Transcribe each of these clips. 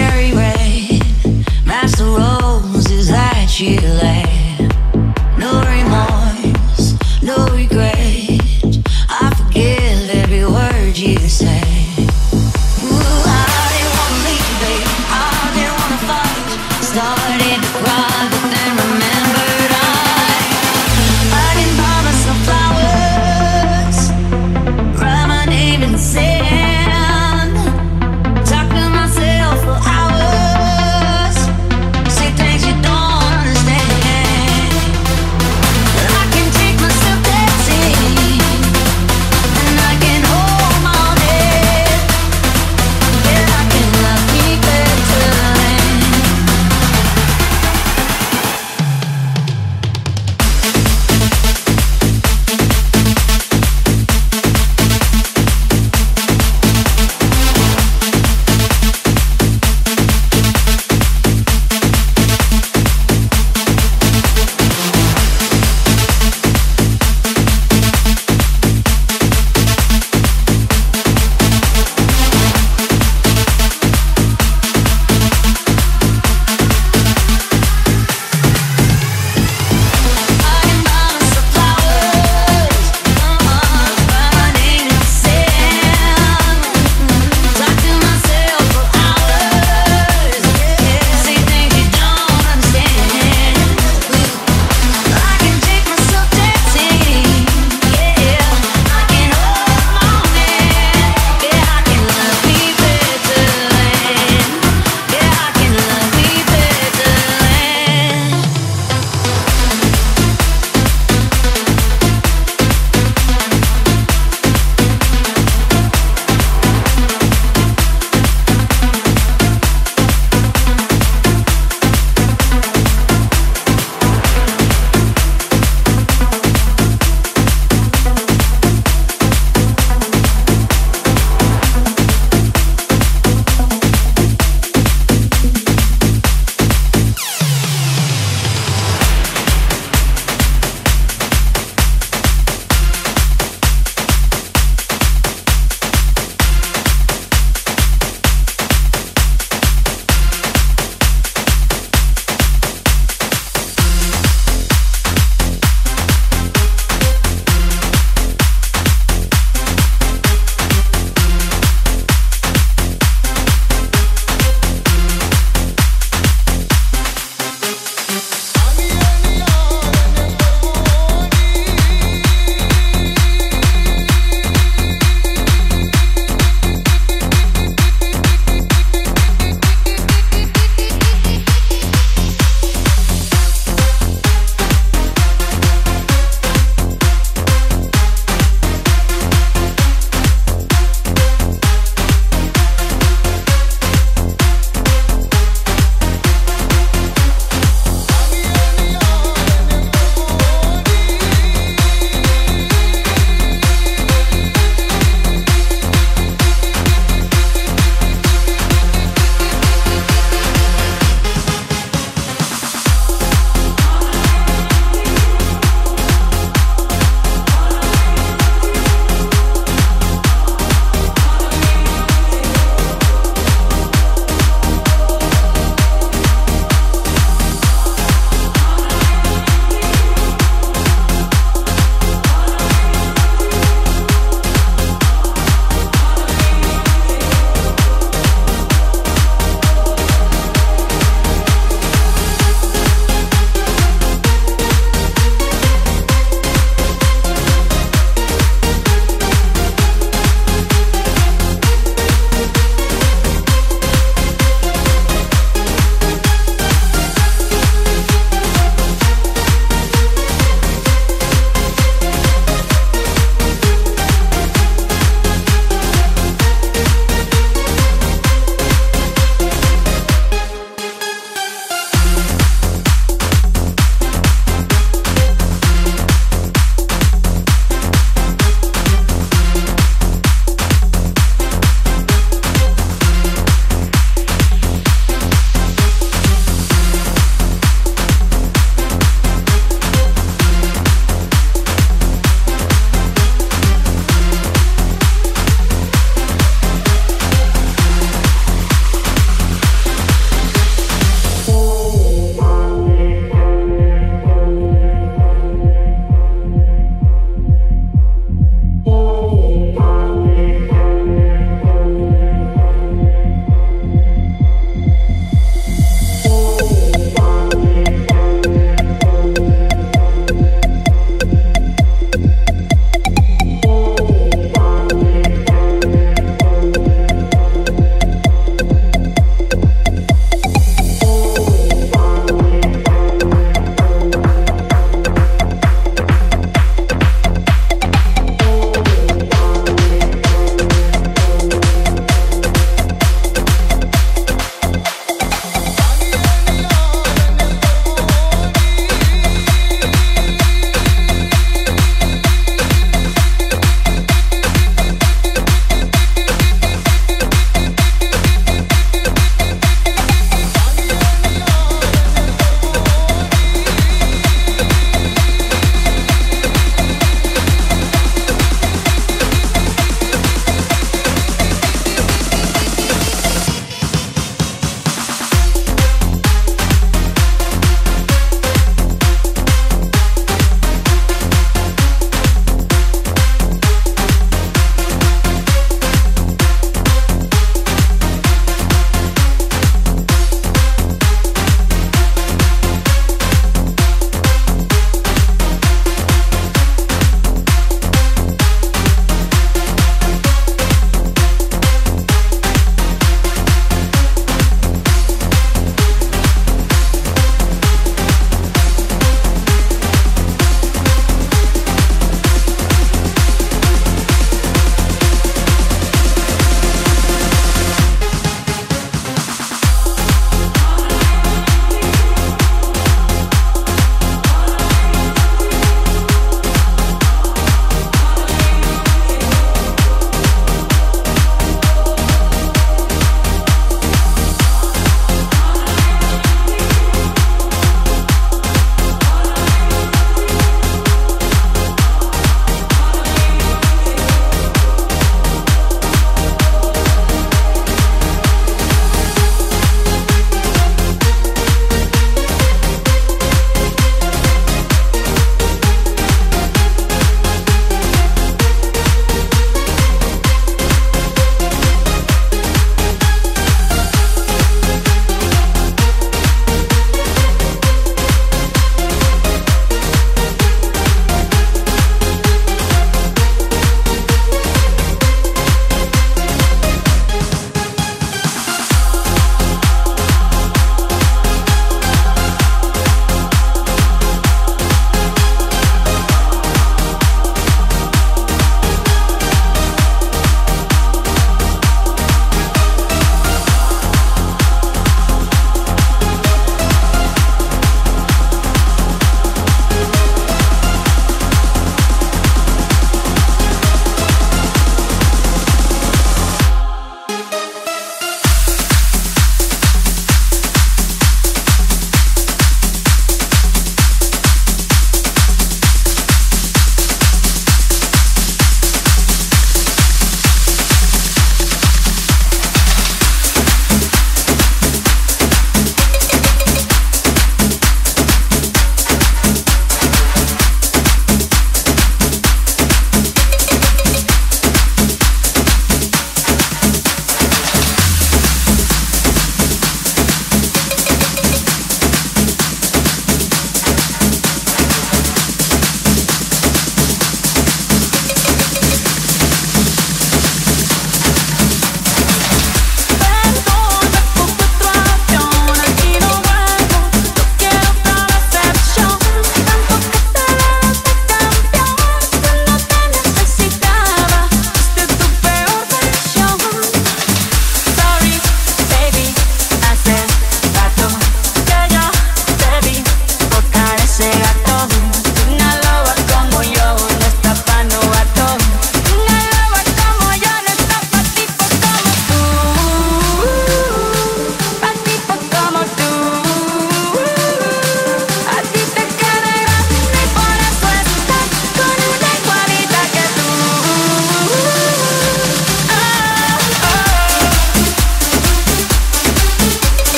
cherry red. Master roses that you lay. No remorse, no regret. I forgive every word you say. Things you don't understand.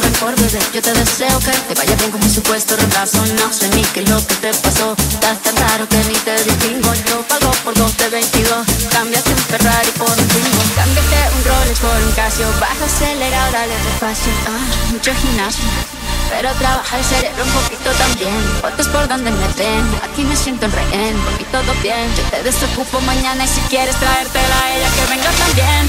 lo recuerdes. Yo te deseo que te vaya bien con mi supuesto retraso. No sé ni qué es lo que te pasó. Estás tan raro que ni te distingo. Yo pago por 2 de 22. Cámbiate un Ferrari por un Twingo. Cámbiate un Rolex por un Casio. Baja acelerado, dale despacio. Mucho gimnasio, pero trabaja el cerebro un poquito también. Votes por donde me ven, aquí me siento el rehén. Por mí todo bien, yo te desocupo mañana. Y si quieres traértela a ella, que venga también.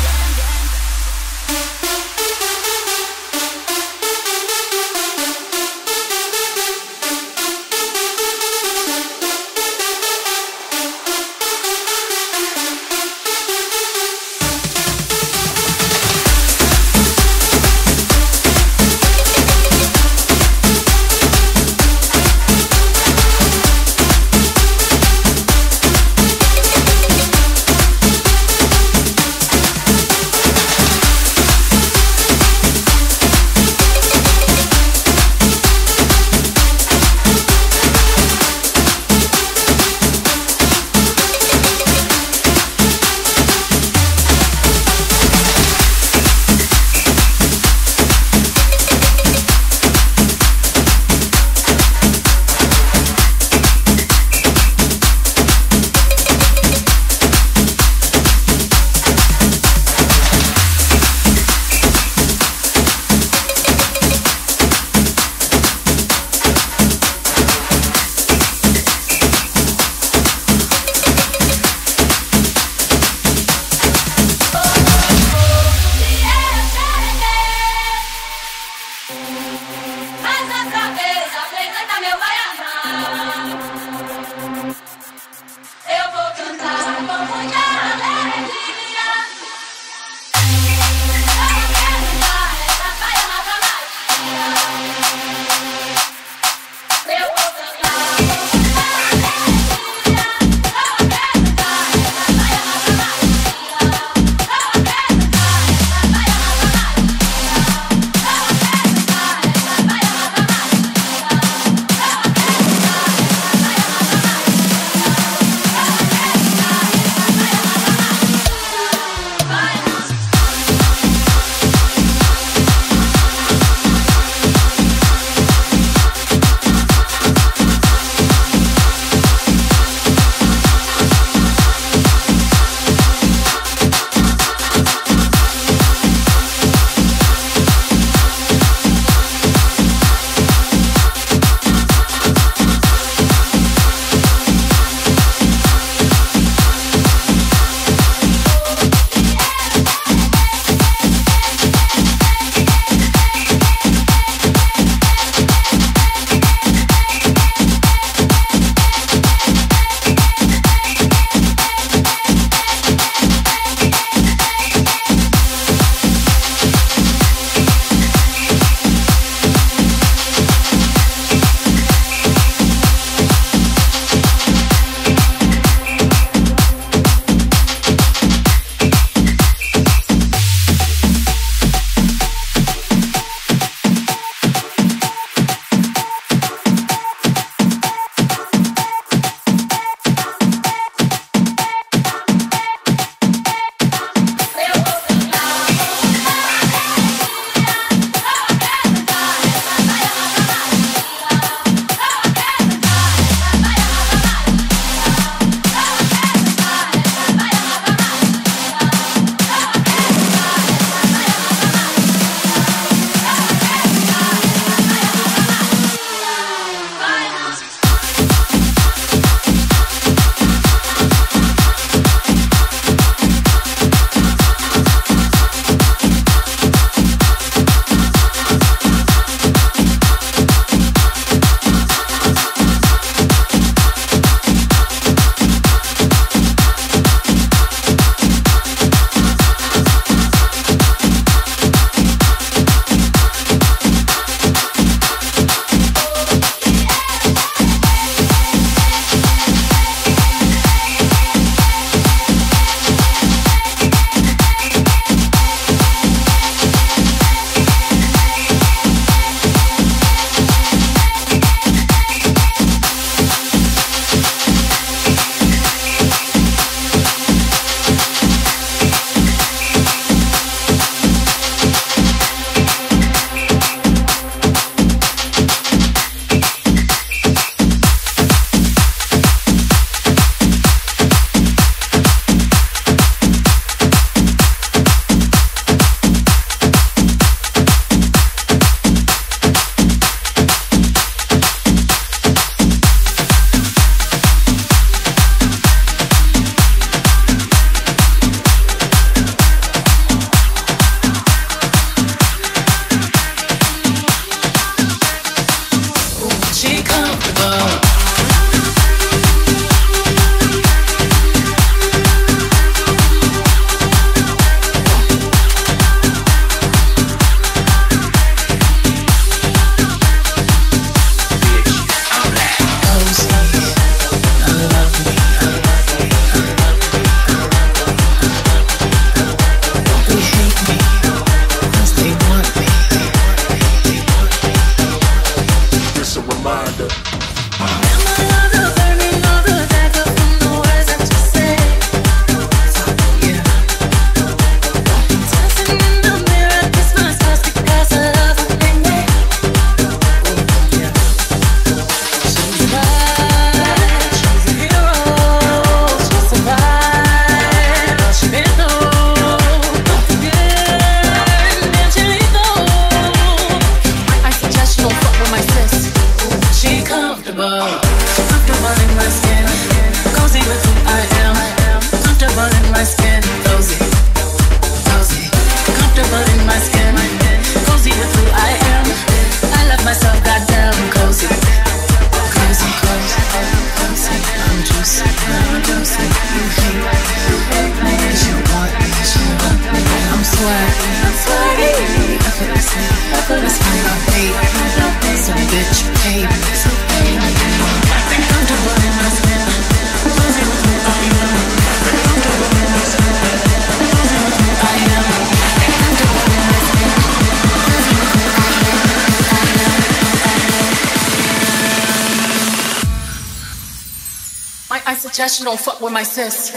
I suggest you don't fuck with my sis.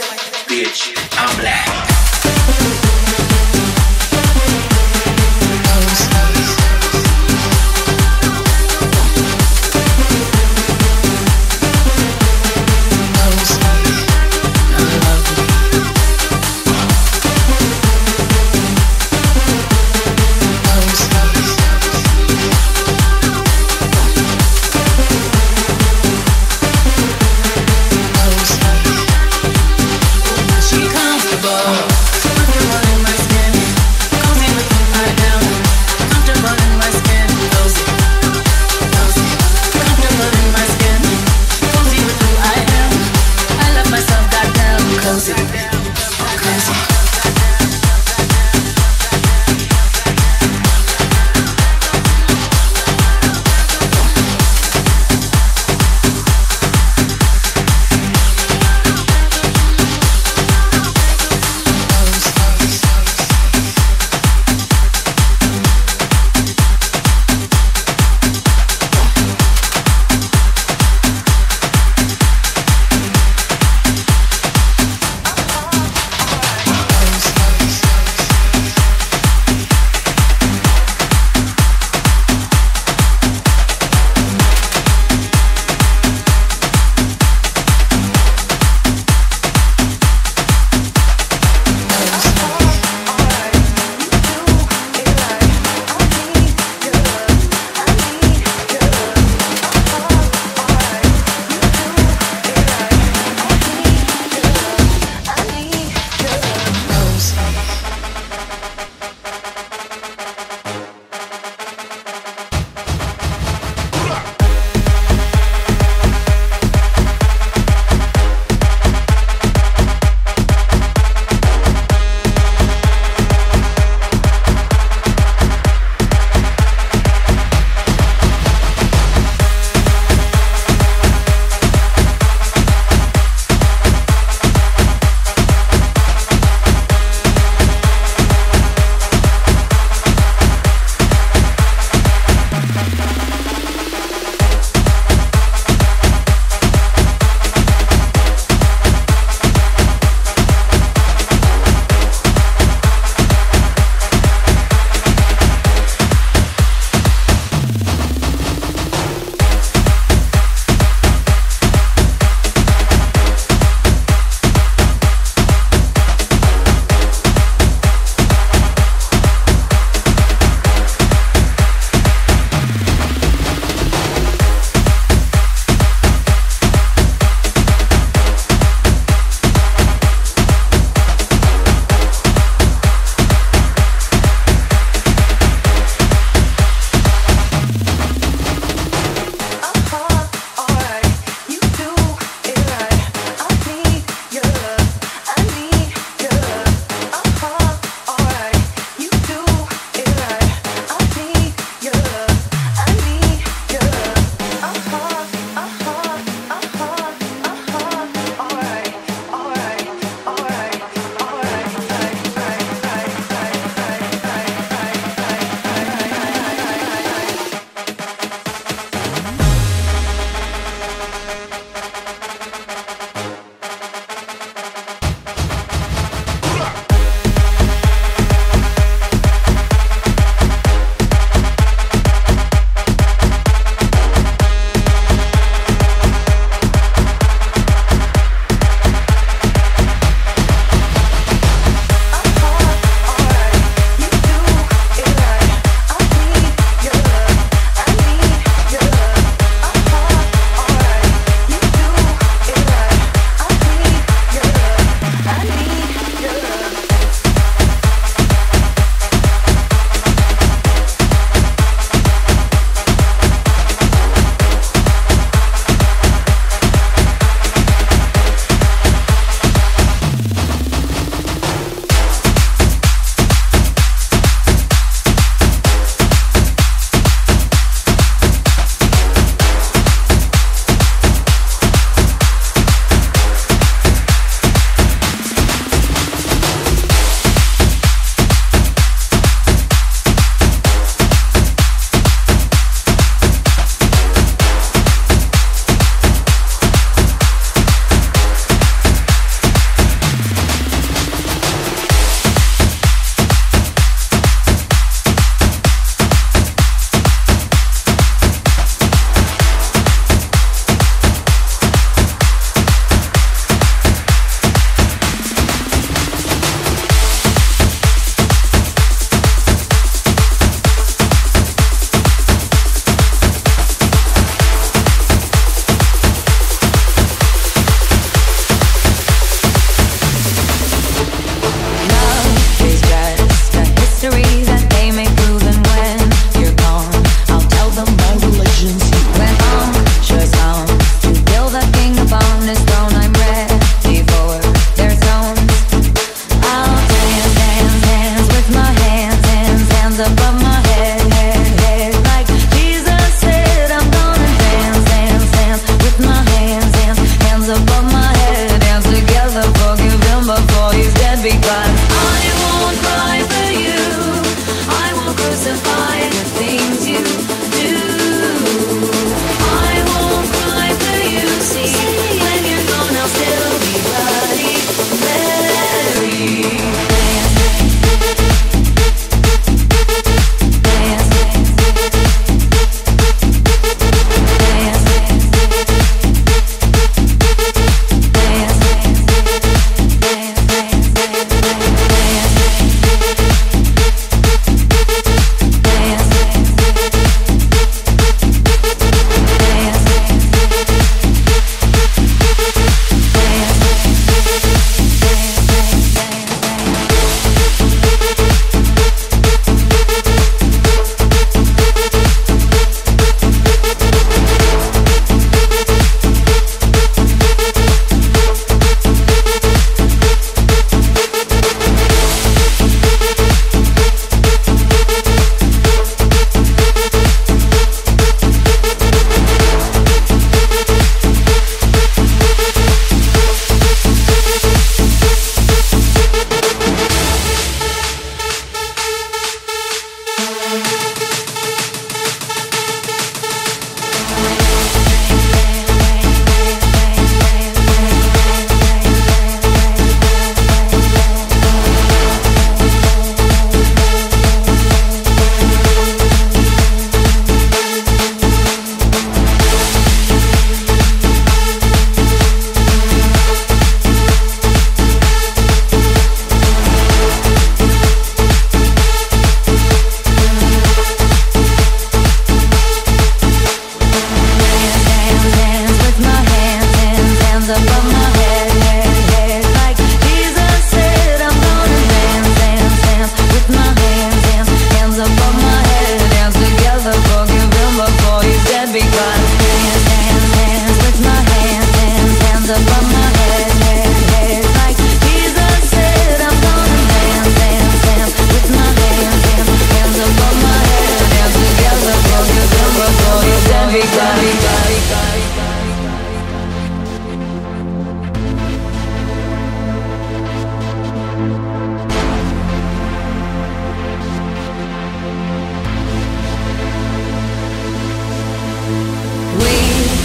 Bitch, I'm black. She comes to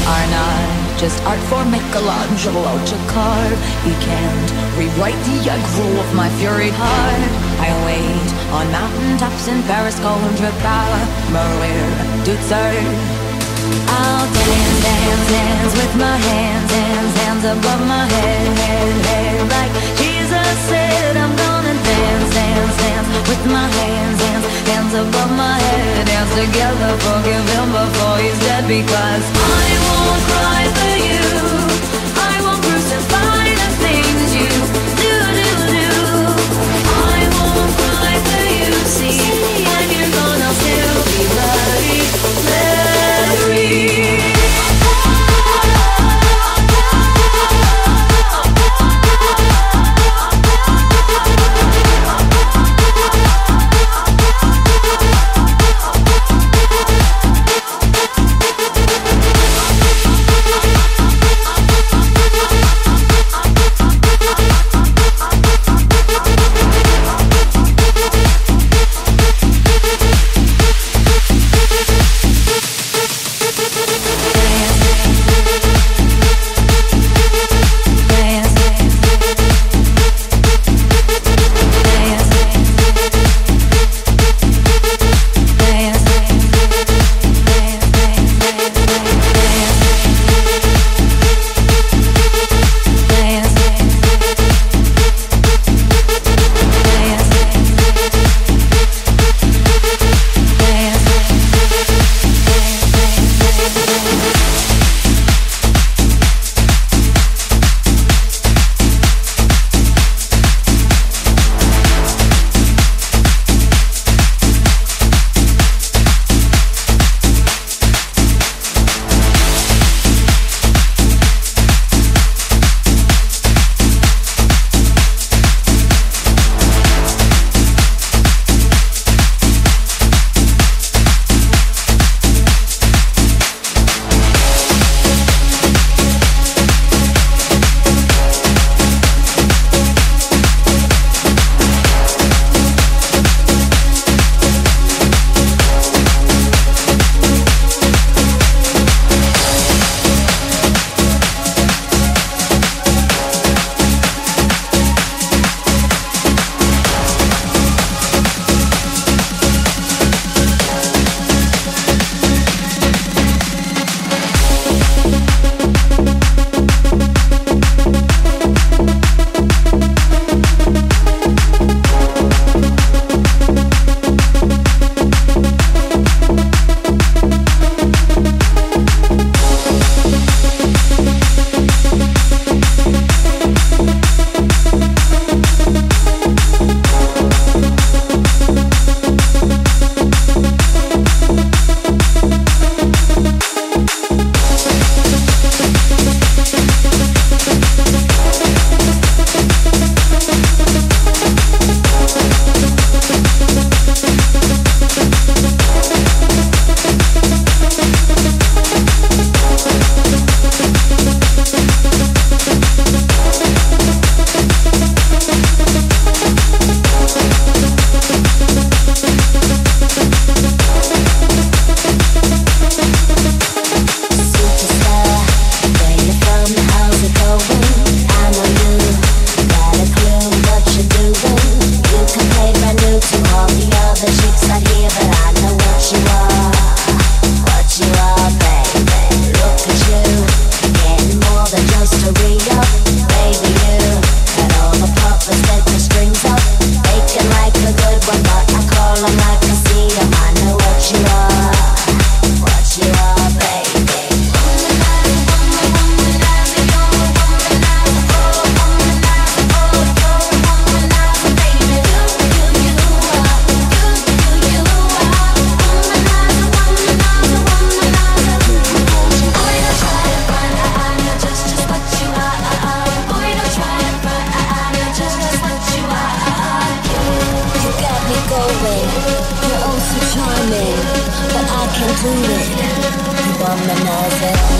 are not just art for Michelangelo to carve. He can't rewrite the aggro of my fury heart. I wait on mountaintops in Paris, Coimbra, Marais, Dutzer. I'll dance, dance, dance with my hands, hands, hands above my head, head, head. Like Jesus said, I'm gonna dance, dance, dance with my hands, hands, hands above my head. Dance together, forgive him before he's dead, because I won't cry for you, I won't crucify the things you do, do, do. I won't cry for you, see, and you're gonna still be bloody. You're also charming, but I can't do it. You womanizer.